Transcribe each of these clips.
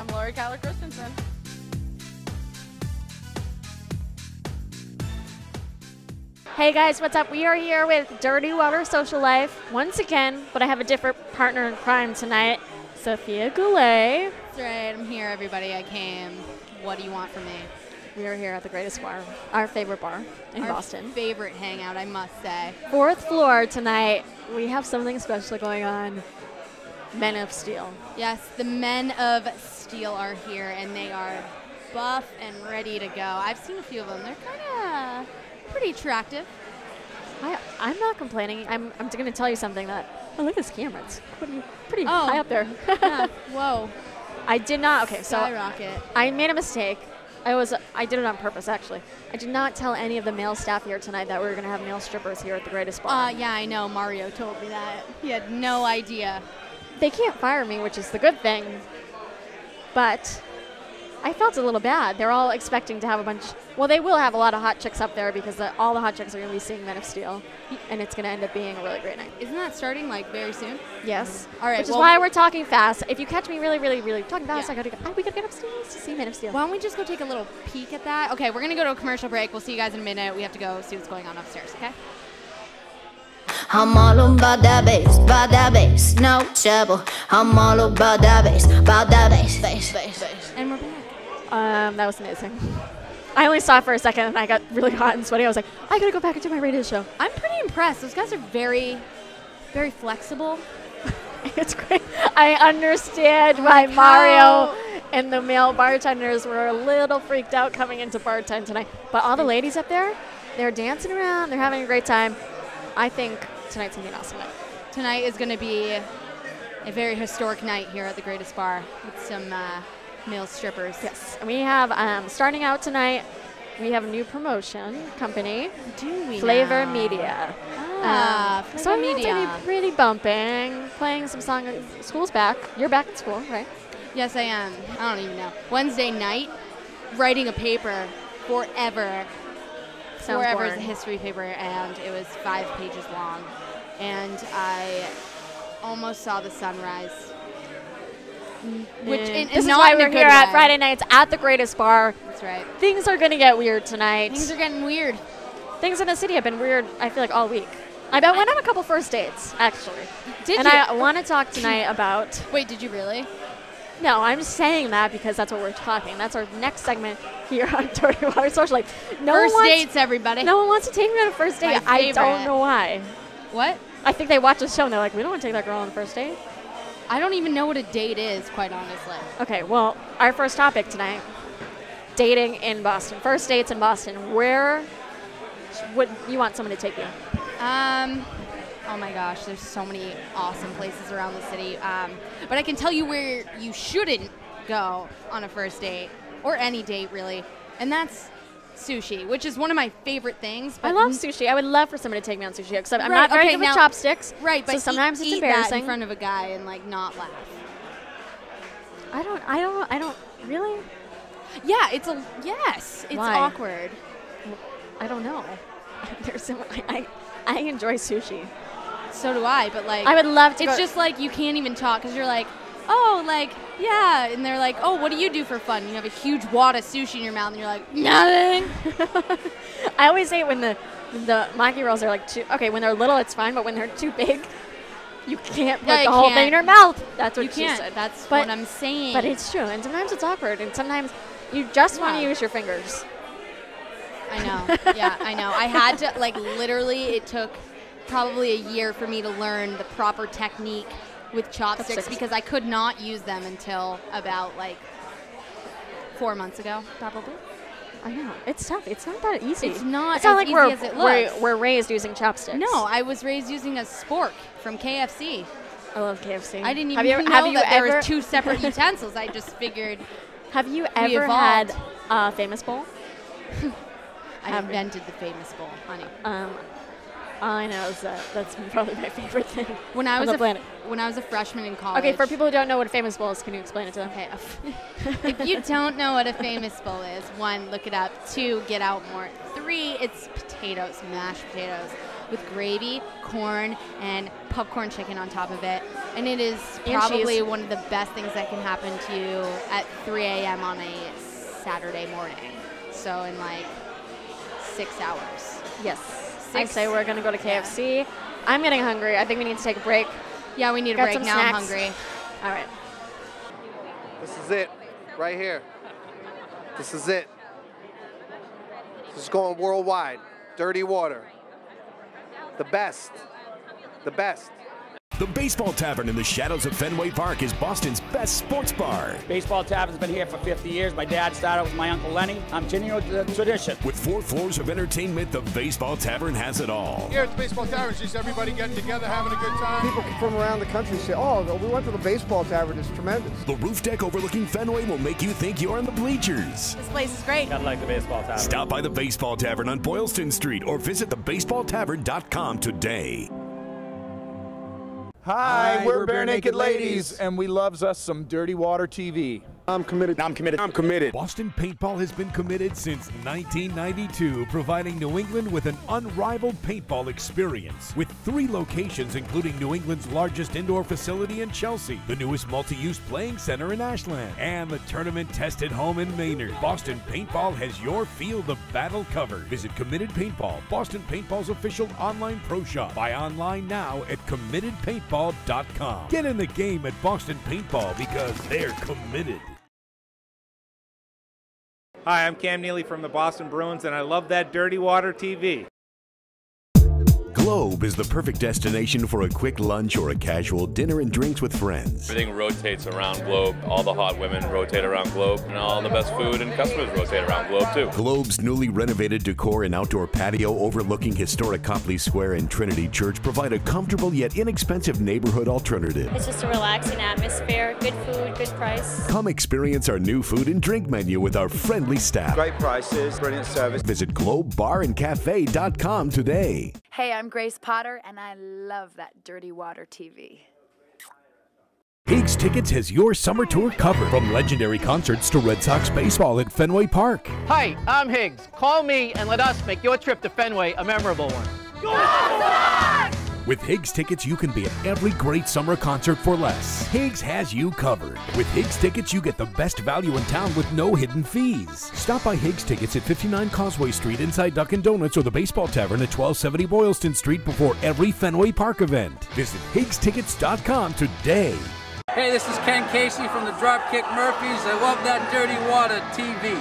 I'm Lori Keller Christensen. Hey guys, what's up? We are here with Dirty Water Social Life once again, but I have a different partner in crime tonight, Sophia Goulet. That's right, I'm here everybody, I came. What do you want from me? We are here at the Greatest Bar, our favorite bar in Boston. Our favorite hangout, I must say. Fourth floor tonight, we have something special going on. Men of Steel. Yes, the Men of Steel are here, and they are buff and ready to go. I've seen a few of them. They're kind of pretty attractive. I'm not complaining. I'm going to tell you something that, oh, look at this camera. It's pretty high up there. Yeah. Whoa. I did not. Okay, so skyrocket. I made a mistake. I did it on purpose, actually. I did not tell any of the male staff here tonight that we were going to have male strippers here at the Greatest Bar. Yeah, I know. Mario told me that. He had no idea. They can't fire me, which is the good thing. But I felt a little bad. They're all expecting to have a bunch. Well, they will have a lot of hot chicks up there because all the hot chicks are going to be seeing Men of Steel. And it's going to end up being a really great night. Isn't that starting like very soon? Yes. All right. Which is why we're talking fast. If you catch me really, really, really talking fast, yeah. I got to go. We got to get upstairs to see Men of Steel. Why don't we just go take a little peek at that? Okay, we're going to go to a commercial break. We'll see you guys in a minute. We have to go see what's going on upstairs, okay? I'm all about that bass, no trouble. I'm all about that bass. And we're back. That was amazing. I only saw it for a second and I got really hot and sweaty. I was like, I gotta go back and do my radio show. I'm pretty impressed. Those guys are very, very flexible. It's great. I understand why Mario and the male bartenders were a little freaked out coming into bar time tonight. But all the ladies up there, they're dancing around, they're having a great time. I think tonight's going to be an awesome night. Tonight is going to be a very historic night here at the Greatest Bar with some male strippers. Yes. And we have, starting out tonight, we have a new promotion company. Do we? Flavor now? Media. Flavor so Media. So it's going to be pretty bumping, playing some songs. School's back. You're back at school, right? Yes, I am. I don't even know. Wednesday night, writing a paper forever. Forever is a history paper, and it was 5 pages long. And I almost saw the sunrise. Which this is why we're here at Friday nights at the Greatest Bar. That's right. Things are going to get weird tonight. Things are getting weird. Things in the city have been weird, I feel like, all week. I went on a couple first dates, actually. Did you? And I want to talk tonight about... Wait, did you really? No, I'm saying that because that's what we're talking. That's our next segment here on Dirty Water Social Life. First dates, everybody. No one wants to take me on a first date. I don't know why. What? I think they watch the show and they're like, we don't want to take that girl on a first date. I don't even know what a date is, quite honestly. Okay, well, our first topic tonight, dating in Boston. First dates in Boston. Where would you want someone to take you? Oh my gosh, there's so many awesome places around the city. But I can tell you where you shouldn't go on a first date, or any date really, and that's sushi, which is one of my favorite things. But I love sushi. I would love for somebody to take me on sushi, because I'm not very good with chopsticks. Right, but so sometimes it's embarrassing. That in front of a guy and like not laugh. I don't really. Yeah, it's Why? Awkward. I don't know. I enjoy sushi. So do I, but like I would love to. It's just like you can't even talk because you're like, oh, like yeah, and they're like, oh, what do you do for fun? And you have a huge wad of sushi in your mouth, and you're like, nothing. I always hate when the maki rolls are like too. Okay, when they're little, it's fine, but when they're too big, you can't put the whole thing in your mouth. That's what she said. That's what I'm saying. But it's true, and sometimes it's awkward, and sometimes you just want to use your fingers. I know. Yeah, I know. I had to like literally. It took probably a year for me to learn the proper technique with chopsticks because I could not use them until about like 4 months ago, probably. I know. It's tough. It's not that easy. It's not as easy as it looks. We're raised using chopsticks. No, I was raised using a spork from KFC. I love KFC. I didn't even know that there were two separate utensils. I just figured. Have you ever had a famous bowl? I invented the famous bowl, honey. All I know is that's probably my favorite thing when I was a freshman in college. Okay, for people who don't know what a famous bowl is, can you explain it to them? Okay. If you don't know what a famous bowl is, 1, look it up. 2, get out more. 3, it's potatoes, mashed potatoes. with gravy, corn, and popcorn chicken on top of it. And it is probably one of the best things that can happen to you at 3 a.m. on a Saturday morning. So in like 6 hours. Yes. I say we're going to go to KFC. Yeah. I'm getting hungry. I think we need to take a break. Yeah, we need a break. Now snacks. I'm hungry. All right. This is it. Right here. This is it. This is going worldwide. Dirty Water. The best. The best. The Baseball Tavern in the shadows of Fenway Park is Boston's best sports bar. Baseball Tavern's been here for 50 years. My dad started with my Uncle Lenny. I'm continuing the tradition. With 4 floors of entertainment, the Baseball Tavern has it all. Here at the Baseball Tavern, it's just everybody getting together, having a good time. People from around the country say, oh, we went to the Baseball Tavern. It's tremendous. The roof deck overlooking Fenway will make you think you're in the bleachers. This place is great. I like the Baseball Tavern. Stop by the Baseball Tavern on Boylston Street or visit thebaseballtavern.com today. Hi, we're Bare Naked Ladies, and we loves us some Dirty Water TV. I'm committed. I'm committed. I'm committed. Boston Paintball has been committed since 1992, providing New England with an unrivaled paintball experience. With 3 locations, including New England's largest indoor facility in Chelsea, the newest multi-use playing center in Ashland, and the tournament-tested home in Maynard, Boston Paintball has your field of battle covered. Visit Committed Paintball, Boston Paintball's official online pro shop. Buy online now at CommittedPaintball.com. Get in the game at Boston Paintball because they're committed. Hi, I'm Cam Neely from the Boston Bruins, and I love that Dirty Water TV. Globe is the perfect destination for a quick lunch or a casual dinner and drinks with friends. Everything rotates around Globe. All the hot women rotate around Globe, and all the best food and customers rotate around Globe, too. Globe's newly renovated decor and outdoor patio overlooking historic Copley Square and Trinity Church provide a comfortable yet inexpensive neighborhood alternative. It's just a relaxing atmosphere, good food, good price. Come experience our new food and drink menu with our friendly staff. Great prices, brilliant service. Visit globebarandcafe.com today. Hey, I'm Grace Potter, and I love that Dirty Water TV. Higgs Tickets has your summer tour covered, from legendary concerts to Red Sox baseball at Fenway Park. Hi, I'm Higgs. Call me and let us make your trip to Fenway a memorable one. Go Sox! With Higgs Tickets, you can be at every great summer concert for less. Higgs has you covered. With Higgs Tickets, you get the best value in town with no hidden fees. Stop by Higgs Tickets at 59 Causeway Street inside Dunkin' Donuts or the Baseball Tavern at 1270 Boylston Street before every Fenway Park event. Visit HiggsTickets.com today. Hey, this is Ken Casey from the Dropkick Murphys. I love that Dirty Water TV.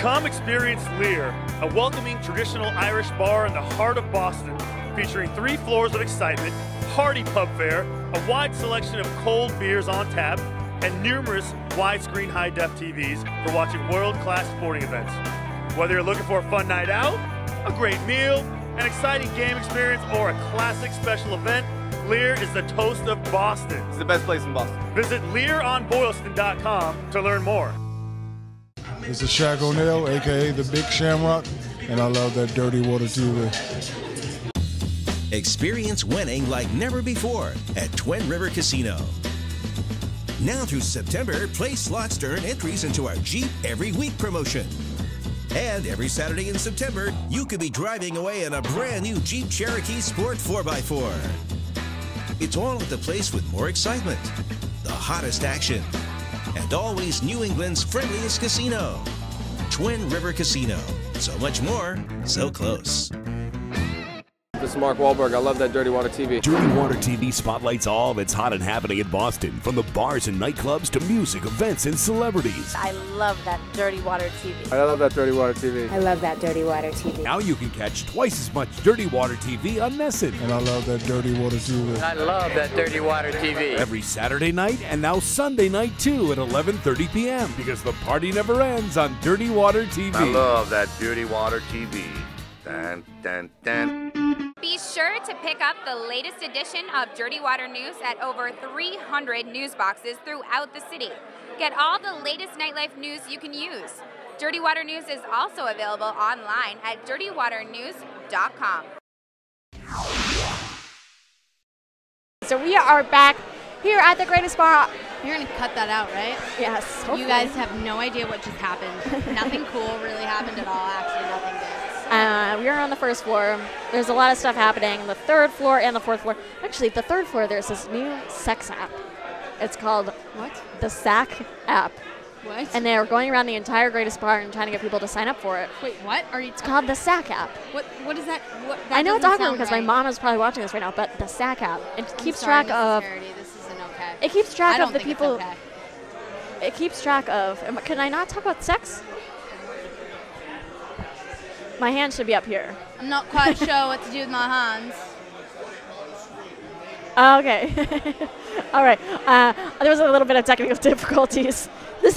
Come experience Lear, a welcoming traditional Irish bar in the heart of Boston, featuring 3 floors of excitement, hearty pub fare, a wide selection of cold beers on tap, and numerous widescreen high-def TVs for watching world-class sporting events. Whether you're looking for a fun night out, a great meal, an exciting game experience, or a classic special event, Lear is the toast of Boston. It's the best place in Boston. Visit LearOnBoylston.com to learn more. This is Shaq O'Neal, a.k.a. the Big Shamrock, and I love that Dirty Water TV. Experience winning like never before at Twin River Casino. Now through September, play slots to earn entries into our Jeep Every Week promotion. And every Saturday in September, you could be driving away in a brand new Jeep Cherokee Sport 4x4. It's all at the place with more excitement, the hottest action, and always New England's friendliest casino. Twin River Casino. So much more, so close. This is Mark Wahlberg. I love that Dirty Water TV. Dirty Water TV spotlights all that's hot and happening in Boston, from the bars and nightclubs to music, events, and celebrities. I love that Dirty Water TV. I love that Dirty Water TV. I love that Dirty Water TV. Now you can catch twice as much Dirty Water TV on Nessun. And I love that Dirty Water TV. I love that Dirty Water TV. Every Saturday night and now Sunday night, too, at 11:30 p.m. because the party never ends on Dirty Water TV. I love that Dirty Water TV. Dun, dun, dun. Be sure to pick up the latest edition of Dirty Water News at over 300 news boxes throughout the city. Get all the latest nightlife news you can use. Dirty Water News is also available online at dirtywaternews.com. So we are back here at the Greatest Bar. You're going to cut that out, right? Yes. Hopefully. You guys have no idea what just happened. Nothing cool really happened at all. Actually, nothing good. We are on the first floor. There's a lot of stuff happening. The third floor and the fourth floor. Actually, the third floor, there's this new sex app. It's called what? The SAC app. What? And they are going around the entire Greatest Bar and trying to get people to sign up for it. Wait, what? It's called the SAC app. What is that? That I know it's awkward because my mom is probably watching this right now, but the SAC app. It keeps track of the people. It's okay. It keeps track of. Can I not talk about sex? My hand should be up here. I'm not quite sure what to do with my hands. Okay. All right. There was a little bit of technical difficulties.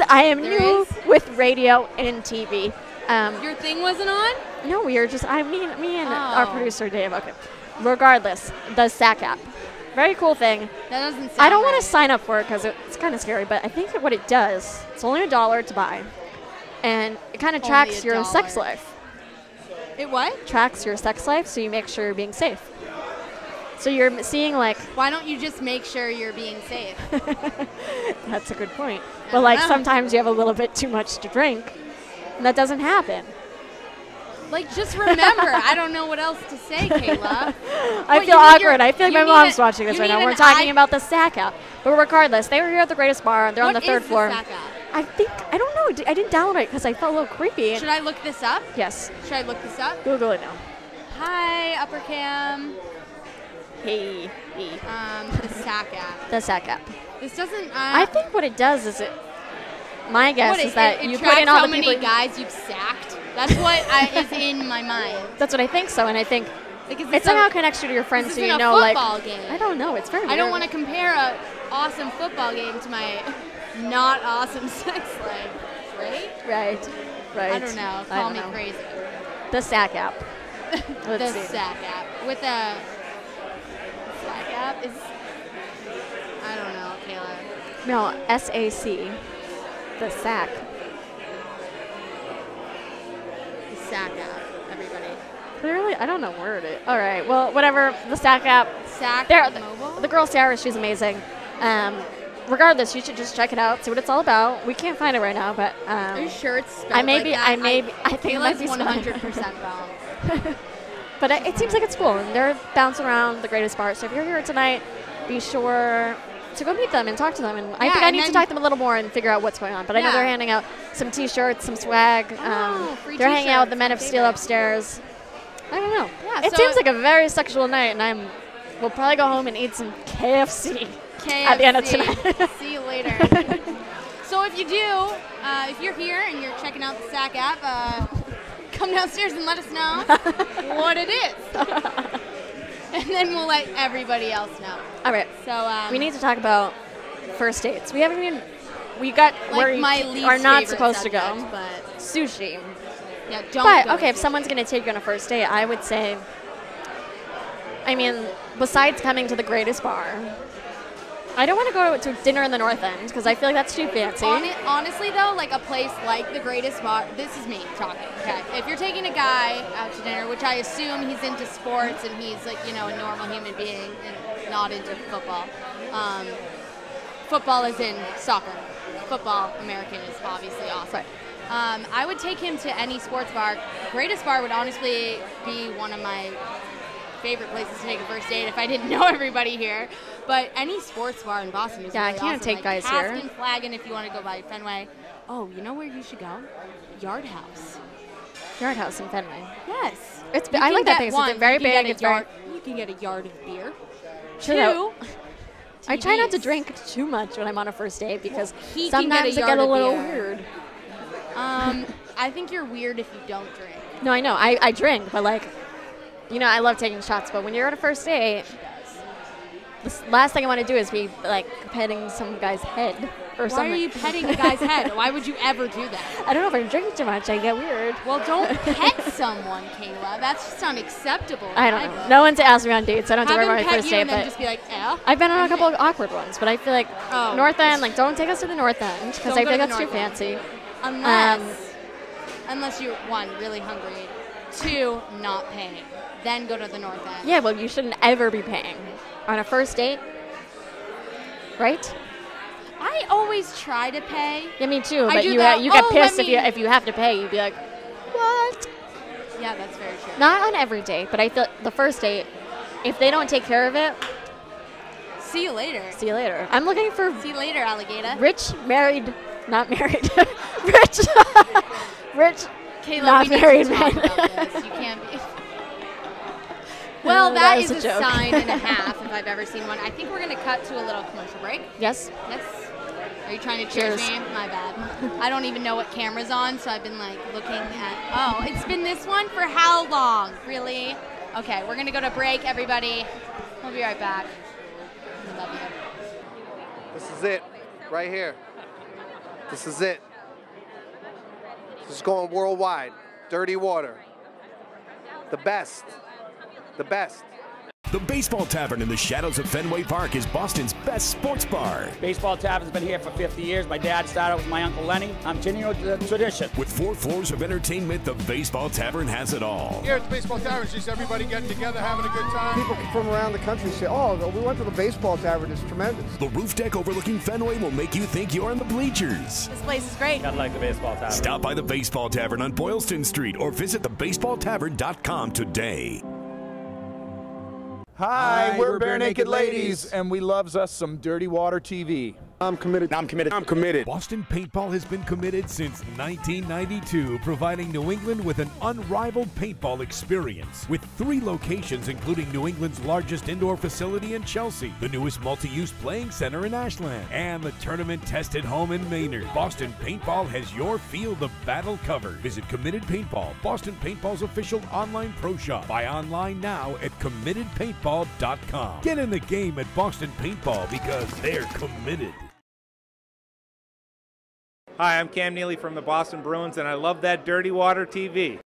I am new with radio and TV. Your thing wasn't on? No, me and our producer Dave. Okay. Regardless, the SAC app. Very cool thing. That doesn't sound I don't right. want to sign up for it because it's kind of scary, but I think that what it does, it's only $1 to buy, and it kind of tracks your sex life. It what? Tracks your sex life, so you make sure you're being safe. So you're seeing like... Why don't you just make sure you're being safe? That's a good point. But like sometimes you have a little bit too much to drink, and that doesn't happen. Like, just remember, I don't know what else to say, Kayla. I feel awkward. I feel like my mom's watching this right now. We're talking about the SAC app. But regardless, they were here at the Greatest Bar. They're on the third floor. What is the SAC app? I don't know. I didn't download it because I felt a little creepy. Should I look this up? Yes. Should I look this up? Google it now. Hi, Upper Cam. Hey. The SAC app. The SAC app. This doesn't... I think what it does is it... My guess is that you put in all the people... It tracks how many guys you've sacked. That's what is in my mind. That's what I think so, and I think it somehow connects you to your friends so you know, like... I don't know. It's very weird. I don't want to compare an awesome football game to my... not awesome sex life, right? Right. I don't know. Call me crazy. The SAC app. The SAC app. With a SAC app is... I don't know, Kayla. No, S-A-C. The SAC. The SAC app, everybody. Clearly, I don't know where it is. All right, well, whatever. The SAC app. SAC mobile? The girl, Sarah, she's amazing. Regardless, you should just check it out, see what it's all about. We can't find it right now, but are you sure it's spelled I think it might be 100% wrong. But it seems like it's cool, and they're bouncing around the Greatest Bar. So if you're here tonight, be sure to go meet them and talk to them. And I think I need to talk to them a little more and figure out what's going on. But I know they're handing out some T-shirts, some swag. They're hanging out with the Men of Steel upstairs. I don't know. Yeah, it seems like a very sexual night, and we'll probably go home and eat some KFC. At the end of tonight. See you later. So if you do, if you're here and you're checking out the SAC app, come downstairs and let us know what it is. And then we'll let everybody else know. All right. So we need to talk about first dates. We haven't even – we got like where you are not supposed to go. But sushi. Yeah, okay, if someone's going to take you on a first date, I would say – I mean, besides coming to the Greatest Bar – I don't want to go to dinner in the North End because I feel like that's too fancy. Honestly, though, like a place like the Greatest Bar, this is me talking, okay? If you're taking a guy out to dinner, which I assume he's into sports and he's like, you know, a normal human being and not into football. Football is in soccer. Football, American, is obviously awesome. Right. I would take him to any sports bar. Greatest Bar would honestly be one of my favorite places to take a first date if I didn't know everybody here. But any sports bar in Boston is really awesome. Take guys Caskin, here. Flagon, if you want to go by Fenway. Oh, you know where you should go? Yard House. Yard House in Fenway. Yes. I like that thing. It's very big. You can get a yard of beer. Two. I try not to drink too much when I'm on a first date because sometimes it gets a little weird. I think you're weird if you don't drink. No, I know. I drink, but like, you know, I love taking shots. But when you're on a first date... The last thing I want to do is be, like, petting some guy's head or something. Why are you petting a guy's head? Why would you ever do that? I don't know. If I'm drinking too much, I get weird. Well, don't pet someone, Kayla. That's just unacceptable. I don't know. No one's asked me on dates. I don't do it on my first date. But just be like, eh? I've been on a couple of awkward ones, but I feel like North End, like, don't take us to the North End because I feel like that's too fancy. Unless you're, one, really hungry, two, not paying. Then go to the North End. Yeah, well, you shouldn't ever be paying. On a first date, right? I always try to pay. Yeah, me too. But you get pissed if you have to pay. You'd be like, what? Yeah, Yeah, that's very true. Not on every day, but I feel the first date, if they don't take care of it, see you later. See you later. I'm looking for... See you later, alligator. Rich, married... Not married. Rich. Rich, Kayla, not married man. You can't be... Well, that is a sign and a half if I've ever seen one. I think we're going to cut to a little commercial break. Yes. Yes. Are you trying to cheers me? My bad. I don't even know what camera's on, so I've been, like, looking at... Oh, it's been this one for how long? Really? Okay, we're going to go to break, everybody. We'll be right back. I love you. This is it. Right here. This is it. This is going worldwide. Dirty Water. The best. The best. The Baseball Tavern in the shadows of Fenway Park is Boston's best sports bar. Baseball Tavern's been here for 50 years. My dad started with my Uncle Lenny. I'm continuing the tradition. With 4 floors of entertainment, the Baseball Tavern has it all. Here at the Baseball Tavern, it's just everybody getting together, having a good time. People from around the country say, oh, we went to the Baseball Tavern. It's tremendous. The roof deck overlooking Fenway will make you think you're in the bleachers. This place is great. Gotta like the Baseball Tavern. Stop by the Baseball Tavern on Boylston Street or visit thebaseballtavern.com today. Hi, we're Bare Naked Ladies, and we loves us some Dirty Water TV. I'm committed. I'm committed. I'm committed. Boston Paintball has been committed since 1992, providing New England with an unrivaled paintball experience. With 3 locations, including New England's largest indoor facility in Chelsea, the newest multi-use playing center in Ashland, and the tournament-tested home in Maynard, Boston Paintball has your field of battle covered. Visit Committed Paintball, Boston Paintball's official online pro shop. Buy online now at committedpaintball.com. Get in the game at Boston Paintball because they're committed. Hi, I'm Cam Neely from the Boston Bruins, and I love that Dirty Water TV.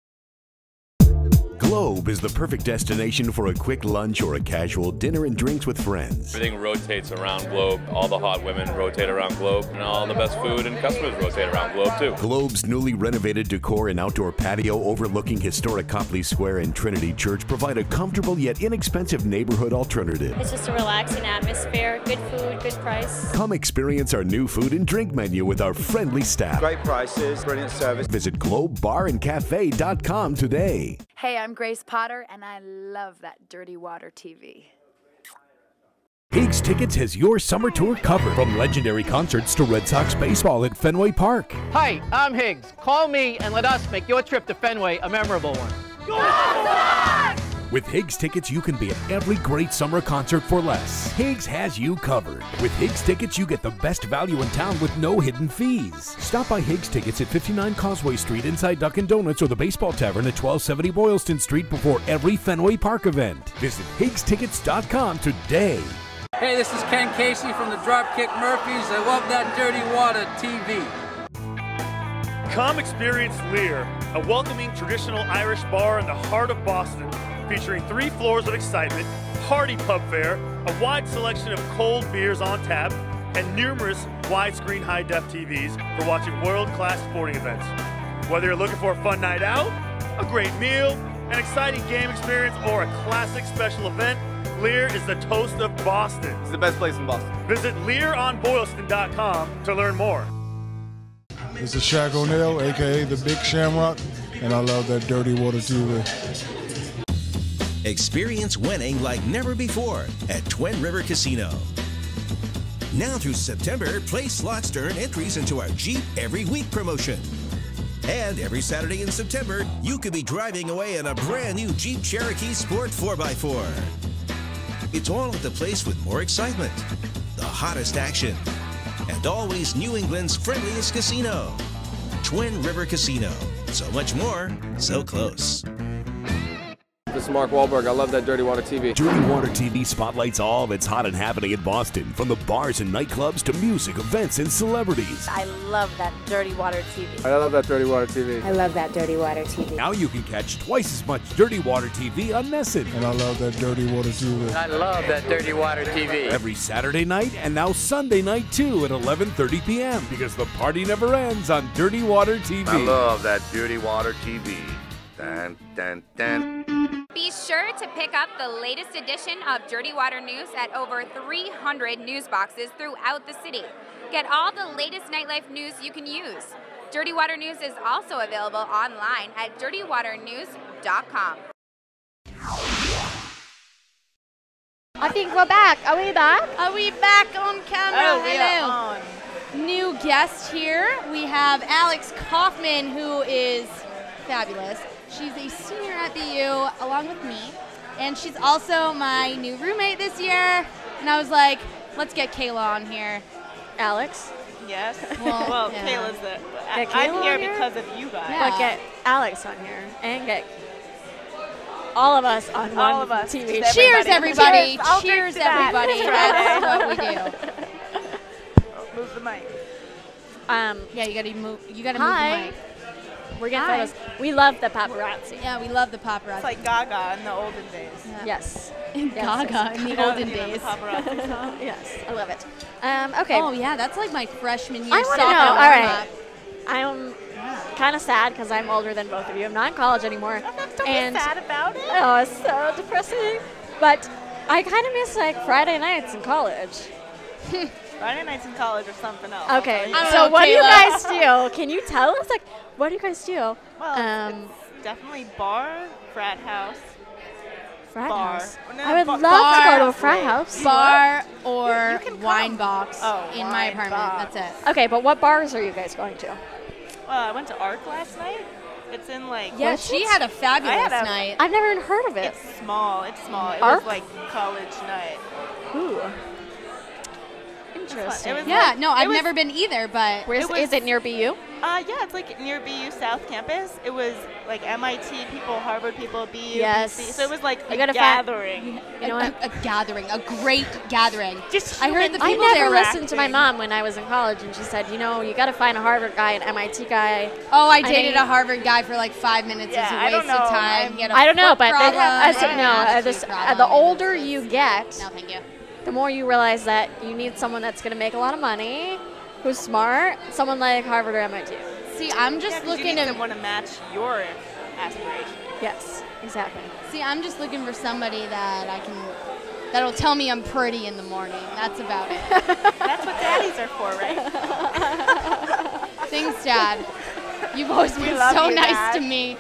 Globe is the perfect destination for a quick lunch or a casual dinner and drinks with friends. Everything rotates around Globe. All the hot women rotate around Globe, and all the best food and customers rotate around Globe, too. Globe's newly renovated decor and outdoor patio overlooking historic Copley Square and Trinity Church provide a comfortable yet inexpensive neighborhood alternative. It's just a relaxing atmosphere, good food, good price. Come experience our new food and drink menu with our friendly staff. Great prices, brilliant service. Visit globebarandcafe.com today. Hey, I'm Grace Potter, and I love that Dirty Water TV. Higgs Tickets has your summer tour covered, from legendary concerts to Red Sox baseball at Fenway Park. Hi, I'm Higgs. Call me and let us make your trip to Fenway a memorable one. Go Sox! With Higgs Tickets, you can be at every great summer concert for less. Higgs has you covered. With Higgs Tickets, you get the best value in town with no hidden fees. Stop by Higgs Tickets at 59 Causeway Street inside Dunkin' Donuts or the Baseball Tavern at 1270 Boylston Street before every Fenway Park event. Visit HiggsTickets.com today. Hey, this is Ken Casey from the Dropkick Murphys. I love that Dirty Water TV. Come experience Lear, a welcoming traditional Irish bar in the heart of Boston, featuring 3 floors of excitement, hearty pub fare, a wide selection of cold beers on tap, and numerous widescreen high-def TVs for watching world-class sporting events. Whether you're looking for a fun night out, a great meal, an exciting game experience, or a classic special event, Lear is the toast of Boston. It's the best place in Boston. Visit LearOnBoylston.com to learn more. This is Shaq O'Neal, a.k.a. The Big Shamrock, and I love that Dirty Water TV. Experience winning like never before at Twin River Casino. Now through September, play slots to earn entries into our Jeep Every Week promotion. And every Saturday in September, you could be driving away in a brand new Jeep Cherokee Sport 4x4. It's all at the place with more excitement, the hottest action, and always New England's friendliest casino. Twin River Casino. So much more, so close. This is Mark Wahlberg. I love that Dirty Water TV. Dirty Water TV spotlights all that's hot and happening in Boston, from the bars and nightclubs to music, events, and celebrities. I love that Dirty Water TV. I love that Dirty Water TV. I love that Dirty Water TV. Now you can catch twice as much Dirty Water TV on Nessun. And I love that Dirty Water TV. I love that Dirty Water TV. Every Saturday night and now Sunday night, too, at 11:30 p.m. because the party never ends on Dirty Water TV. I love that Dirty Water TV. Dun, dun, dun. Be sure to pick up the latest edition of Dirty Water News at over 300 news boxes throughout the city. Get all the latest nightlife news you can use. Dirty Water News is also available online at dirtywaternews.com. Globe.com. I think we're back. Are we back? Are we back on camera? Oh, hello. We are on. New guest here. We have Alex Kaufman, who is fabulous. She's a senior at BU, along with me. And she's also my new roommate this year. And I was like, let's get Kayla on here. Alex? Yes. Well yeah. Kayla's the... Get I'm Kayla here because of you guys. Yeah. But get Alex on here. And get all of us on one all of us. TV. Everybody. Cheers, everybody. Cheers, everybody. That's what we do. Move the mic. Yeah, you gotta move the mic. We're getting photos. We love the paparazzi. Yeah, we love the paparazzi. It's like Gaga in the olden days. Yeah. Yes. Gaga in the olden days. Yes, I love it. Okay. Oh, yeah, that's like my freshman year. I want to know. All right. I'm kind of sad because I'm older than both of you. I'm not in college anymore. Oh, that's don't be sad about it. Oh, it's so depressing. But I kind of miss like Friday nights in college. Friday nights in college or something else. Okay, so what do you guys do? Can you tell us, like, what do you guys do? Well, it's definitely bar, frat house. Frat house? No, I would love to go to a frat house. Bar or wine box in my apartment. That's it. Okay, but what bars are you guys going to? Well, I went to ARC last night. It's in, like... Yeah, she had a fabulous night. I've never even heard of it. It's small. It's small. It was, like, college night. Ooh. Interesting. Yeah, like, no, I've never been either, but... Is it near BU? Yeah, it's like near BU South Campus. It was like MIT people, Harvard people, BU. Yes. So it was like a gathering. You know what? A gathering, a great gathering. Just I heard the people I never listened to my mom when I was in college, and she said, you know, you got to find a Harvard guy, an MIT guy. Oh, I dated a Harvard guy for like 5 minutes. Yeah, it's a waste of time. I don't know, but the older you get... No, thank you. The more you realize that you need someone that's going to make a lot of money, who's smart, someone like Harvard or MIT. See, I'm just looking to want to match your aspirations. Yes, exactly. See, I'm just looking for somebody that'll tell me I'm pretty in the morning. That's about it. That's what daddies are for, right? Thanks, Dad. You've always been so nice to me.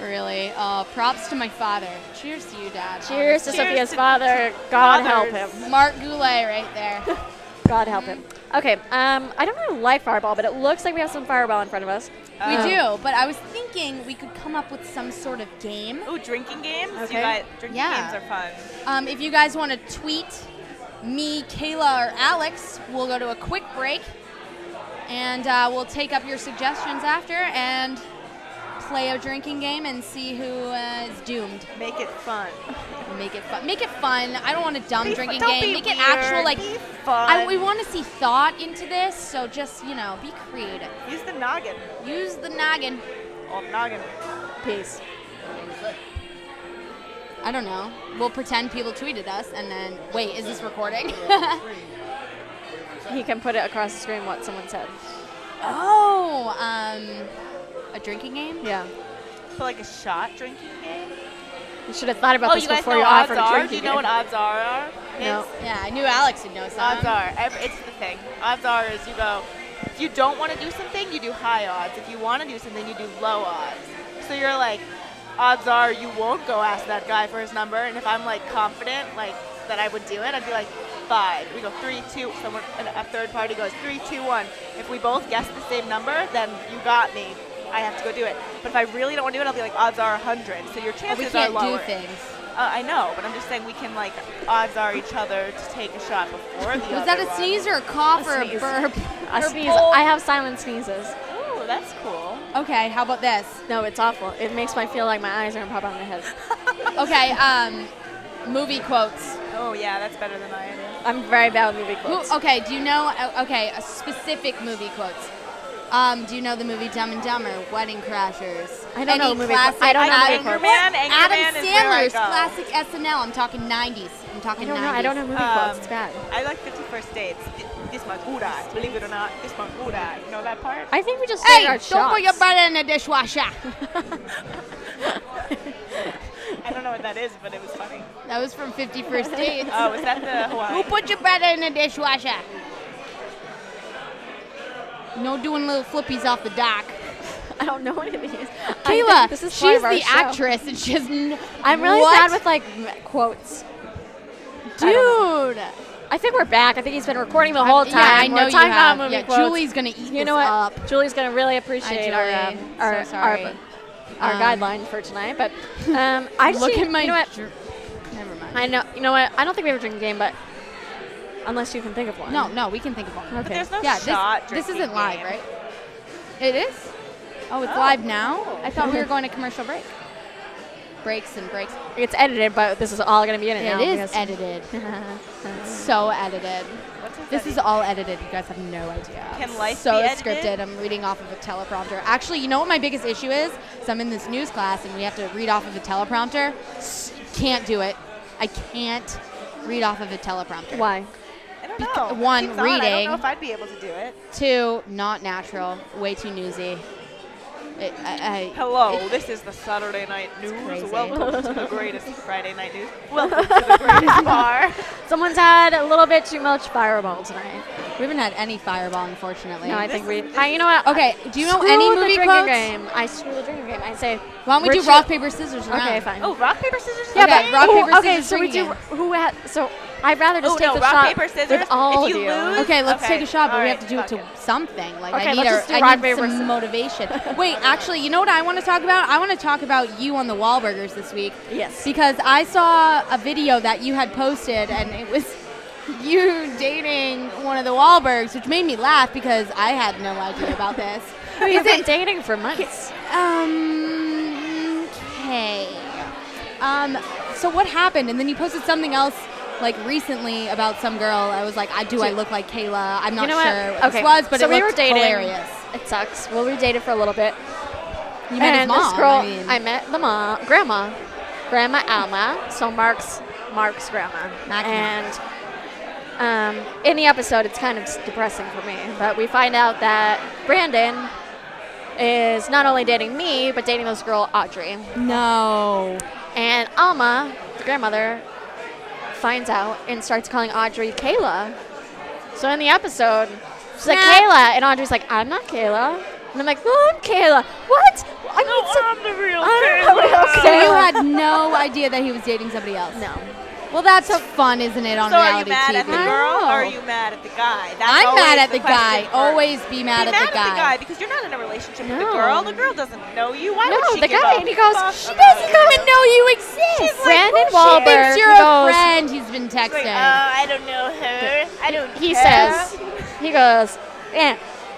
Really. Props to my father. Cheers to you, Dad. Cheers to Sophia's father. God help him. Mark Goulet right there. God help him. Okay. I don't have a live fireball, but it looks like we have some fireball in front of us. We do, but I was thinking we could come up with some sort of game. Ooh, drinking games? Okay. Drinking games are fun. If you guys want to tweet me, Kayla, or Alex, we'll go to a quick break, and we'll take up your suggestions after, and... play a drinking game and see who is doomed. Make it fun. Make it fun. Make it fun. I don't want a dumb drinking game. Make it actual, like, fun. We want to see thought into this, so just, you know, be creative. Use the noggin. Use the noggin. All noggin. Peace. I don't know. We'll pretend people tweeted us and then, wait, is this recording? He can put it across the screen what someone said. Oh, a drinking game? Yeah. So like a shot drinking game? You should have thought about this before you offered a drinking game. Do you know what odds are? No. Yeah, I knew Alex would know something. Odds are. It's the thing. Odds are is you go, if you don't want to do something, you do high odds. If you want to do something, you do low odds. So you're like, odds are you won't go ask that guy for his number. And if I'm like confident, like that I would do it, I'd be like, 5. We go 3, 2. Someone, a third party goes 3, 2, 1. If we both guess the same number, then you got me. I have to go do it. But if I really don't want to do it, I'll be like, odds are 100. So your chances are lower. We can't do things. I know, but I'm just saying we can, like, odds are each other to take a shot before the Was that a sneeze or a cough or a burp? A sneeze. I have silent sneezes. Oh, that's cool. Okay, how about this? No, it's awful. It makes me feel like my eyes are going to pop out of my head. Okay, movie quotes. Oh, yeah, that's better than I am. I'm very bad with movie quotes. Okay, do you know, a specific movie quotes? Do you know the movie Dumb and Dumber, Wedding Crashers? I don't know the movie. I don't know movie. Adam Sandler's classic SNL. I'm talking 90s. I'm talking 90s. I don't know movie quotes. It's bad. I like 51st Dates. This Magura, believe it or not. This Magura. You know that part? I think we just did our shots. Hey, don't put your butter in the dishwasher. I don't know what that is, but it was funny. That was from 51st Dates. Oh, is that the Hawaii? Who put your butter in the dishwasher? No doing little flippies off the dock. I don't know any of these. Kayla, she's the actress, and she has I'm really sad with, like, quotes. Dude. I think we're back. I think he's been recording the whole time. Yeah, I know you have. Movie quotes. Julie's going to eat this up. Julie's going to really appreciate our guideline for tonight. But I just look at my. You know what? Never mind. I know. You know what? I don't think we have a drinking game, but unless you can think of one. No, we can think of one. Okay. But there's no shot. This isn't live, right? It is. Oh, it's live now. Cool. I thought we were going to commercial break. Breaks and breaks. It's edited, but this is all going to be in it now. It is edited. It's so edited. This is all edited. You guys have no idea. Can life be edited? So scripted. I'm reading off of a teleprompter. Actually, you know what my biggest issue is? So I'm in this news class, and we have to read off of a teleprompter. Can't do it. I can't read off of a teleprompter. Why? I don't know. One, reading. I don't know if I'd be able to do it. Two, not natural. Way too newsy. Hello, this is the Saturday Night News. Crazy. Welcome to the greatest Friday Night News. Welcome to the greatest bar. Someone's had a little bit too much Fireball tonight. We haven't had any Fireball, unfortunately. No, I think we... you know what? Okay, do you know any movie quotes? I screw the drinking game. I say... Why don't we do rock, paper, scissors round? Okay, fine. Oh, rock, paper, scissors round? Yeah, but rock, paper, scissors okay, so we do... So I'd rather just take a shot paper, scissors, with all of you. Lose, okay, let's take a shot, but we have to do it to something. Like I need some motivation. Wait, actually, you know what I want to talk about? I want to talk about you on the Wahlburgers this week. Yes. Because I saw a video that you had posted, and it was you dating one of the Wahlbergs, which made me laugh because I had no idea about this. We've been dating for months. Okay. So what happened? And then you posted something else like recently about some girl. I was like, I look like Kayla? I'm not sure what this was, but so it looked hilarious. It sucks. Well, we dated for a little bit. You met his mom. This girl, I met the mom, grandma Alma. So Mark's grandma. And in the episode, it's kind of depressing for me, but we find out that Brandon is not only dating me, but dating this girl, Audrey. No. And Alma, the grandmother, finds out and starts calling Audrey Kayla. So in the episode, she's like, Kayla. And Audrey's like, I'm not Kayla. And I'm like, well, I'm Kayla. What? I'm the real Kayla. So you had no idea that he was dating somebody else? No. Well, that's fun, isn't it, on reality TV? So are you mad at the girl or are you mad at the guy? I'm mad at the guy. Always be mad at the guy. Be mad at the guy because you're not in a relationship with the girl. The girl doesn't know you. Why would she give up? No, the guy, and he goes, she doesn't even know you exist. Brandon Wahlberg thinks you're a friend. He's been texting. Oh, I don't know her. I don't know. He says, he goes,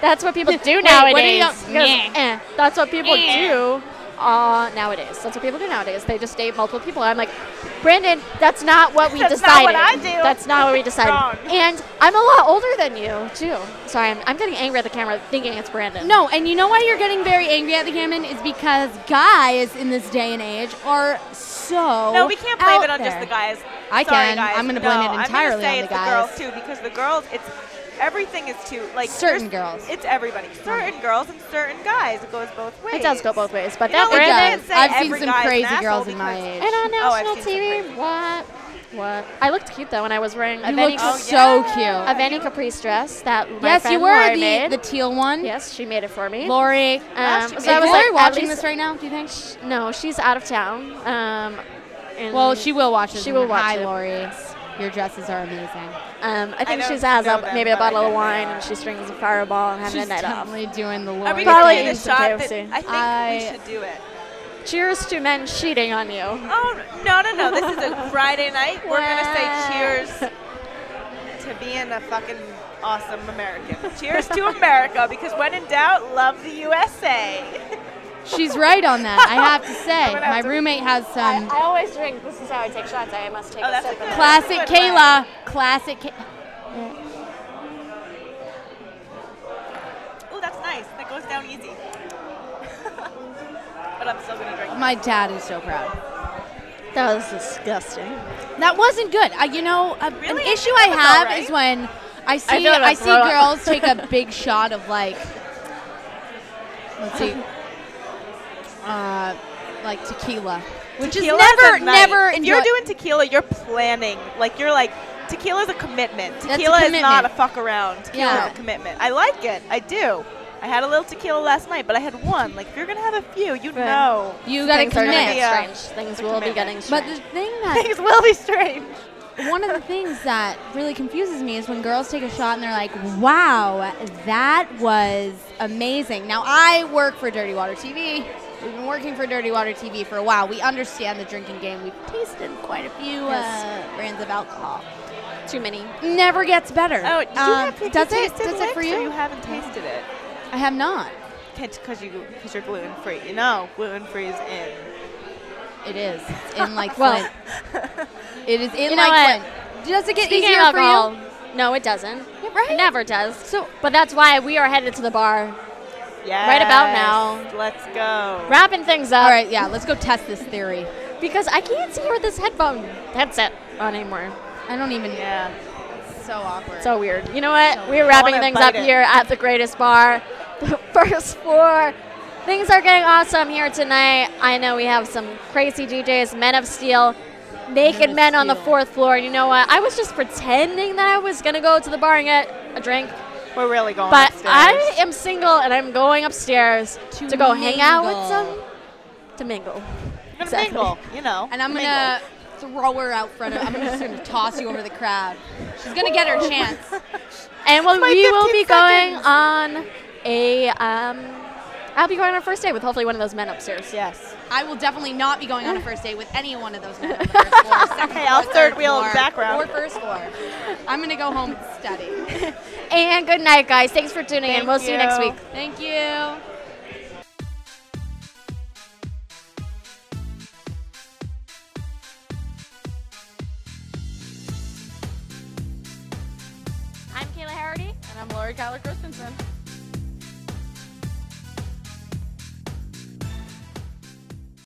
that's what people do nowadays. That's what people do. Nowadays. That's what people do nowadays. They just date multiple people. I'm like, Brandon, that's not what we decided. That's not what I do. That's not what we decided. And I'm a lot older than you, too. Sorry, I'm getting angry at the camera thinking it's Brandon. No, and you know why you're getting very angry at the camera is because guys in this day and age are so No, we can't blame it on just the guys. I'm going to blame it entirely on the guys. The girls, too, because the girls, it's... Everything is too, like, certain girls. It's everybody. Certain girls and certain guys. It goes both ways. It does go both ways. But that Brandon, I've seen some crazy girls in my age. And on national TV, what? I looked cute, though, when I was wearing a Vanny Caprice dress that my friend Lori made. Yes, you were the teal one. Yes, she made it for me. Lori. Is Lori watching this right now, do you think? No, she's out of town. Well, she will watch this. She will watch it. Hi, Lori. Your dresses are amazing. I think she has maybe a bottle of wine and she strings a fireball and having a night off. She's definitely doing the Lord. Are we going to do the shot? I think we should do it. Cheers to men cheating on you. Oh, no. This is a Friday night. We're going to say cheers to being a fucking awesome American. Cheers to America, because when in doubt, love the USA. She's right on that, I have to say. My roommate has some. I always drink. This is how I take shots. I must take a sip. Classic Kayla. Classic Kayla. Oh, that's nice. That goes down easy. But I'm still going to drink. My dad is so proud. That was disgusting. That wasn't good. An issue I have is when I see girls take a big shot of, like, let's see. Like tequila, which is never. If you're doing tequila, you're planning. Like tequila is a commitment. Tequila is not a fuck around. Tequila is a commitment. I like it. I do. I had a little tequila last night, but I had one. Like, if you're going to have a few, you know. You got to commit. Things will be getting strange. But the thing that things will be strange. One of the things that really confuses me is when girls take a shot and they're like, wow, that was amazing. Now, I work for Dirty Water TV. We've been working for Dirty Water TV for a while. We understand the drinking game. We've tasted quite a few brands of alcohol. Too many. Never gets better. Oh, did you have tasted it? Does it for you? You haven't tasted it. I have not. Because you're gluten-free. You know gluten-free is in. It is. It's in like Flint. It is in like Flint. Does it get easier alcohol, for you? No, it doesn't. Yeah, right? It never does. So, but that's why we are headed to the bar. Yes. Right about now. Let's go. Wrapping things up. All right, yeah, let's go test this theory. Because I can't see where this headset on anymore. I don't even It's so awkward. So weird. You know what? So we're wrapping things up here at the Greatest Bar. The first floor. Things are getting awesome here tonight. I know we have some crazy DJs, Men of Steel, Naked Men on the fourth floor. And you know what? I was just pretending that I was going to go to the bar and get a drink. We're really going upstairs. But I am single, and I'm going upstairs to go hang out with some, to mingle. You're going to mingle, you know. And I'm going to throw her out front of, I'm just going to toss you over the crowd. She's going to get her chance. And we will be going on a, I'll be going on a first date with hopefully one of those men upstairs. Yes. I will definitely not be going on a first date with any one of those men on the first floor. Okay, I'll third wheel background. Or first floor. I'm going to go home and study. And good night, guys. Thanks for tuning in. We'll see you next week. Thank you. I'm Kayla Harity. And I'm Lori Keller Christensen.